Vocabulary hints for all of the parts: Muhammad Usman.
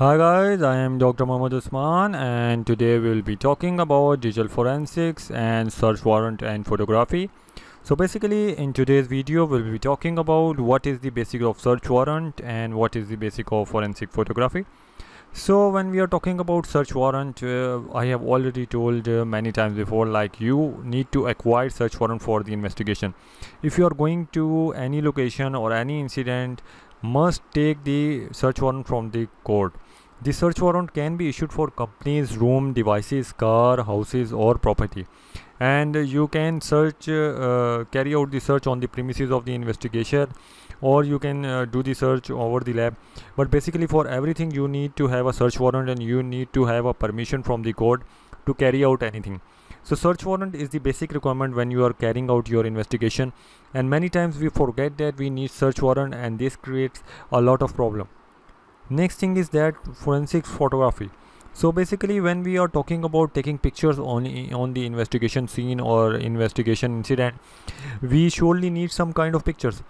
Hi guys, I am Dr. Muhammad Usman and today we'll be talking about digital forensics and search warrant and photography. So basically in today's video we'll be talking about what is the basic of search warrant and what is the basic of forensic photography. So when we are talking about search warrant, I have already told many times before, like you need to acquire search warrant for the investigation. If you are going to any location or any incident, must take the search warrant from the court. The search warrant can be issued for companies, room, devices, car, houses or property, and you can search carry out the search on the premises of the investigation, or you can do the search over the lab. But basically for everything you need to have a search warrant and you need to have a permission from the court to carry out anything. So search warrant is the basic requirement when you are carrying out your investigation, and many times we forget that we need search warrant, and this creates a lot of problem. Next thing is that forensics photography. So basically when we are talking about taking pictures on the investigation scene or investigation incident, we surely need some kind of pictures.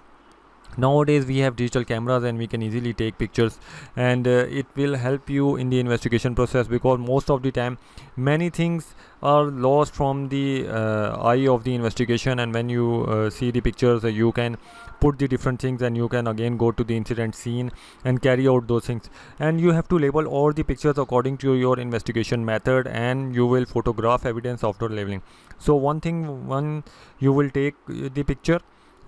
Nowadays we have digital cameras and we can easily take pictures, and it will help you in the investigation process, because most of the time many things are lost from the eye of the investigation, and when you see the pictures you can put the different things and you can again go to the incident scene and carry out those things. And you have to label all the pictures according to your investigation method, and you will photograph evidence after labeling. So one you will take the picture,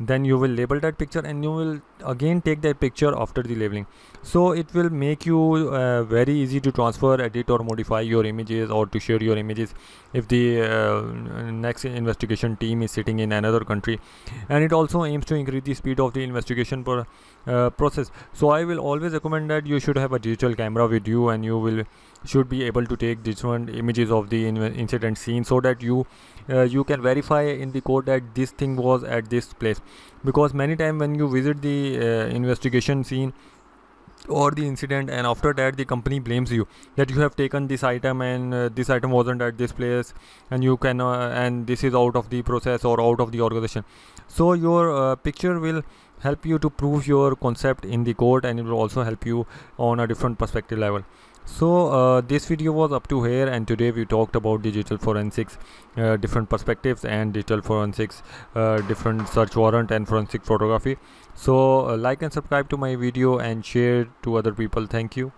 then you will label that picture, and you will again take that picture after the labeling. So it will make you very easy to transfer, edit or modify your images, or to share your images if the next investigation team is sitting in another country. And it also aims to increase the speed of the investigation process. So I will always recommend that you should have a digital camera with you, and you should be able to take different images of the incident scene, so that you can verify in the court that this thing was at this place. Because many times when you visit the investigation scene or the incident, and after that the company blames you that you have taken this item, and this item wasn't at this place, and you can and this is out of the process or out of the organization. So your picture will help you to prove your concept in the court, and it will also help you on a different perspective level. So this video was up to here, and today we talked about digital forensics, different perspectives, and digital forensics, different search warrant and forensic photography. So like and subscribe to my video and share to other people. Thank you.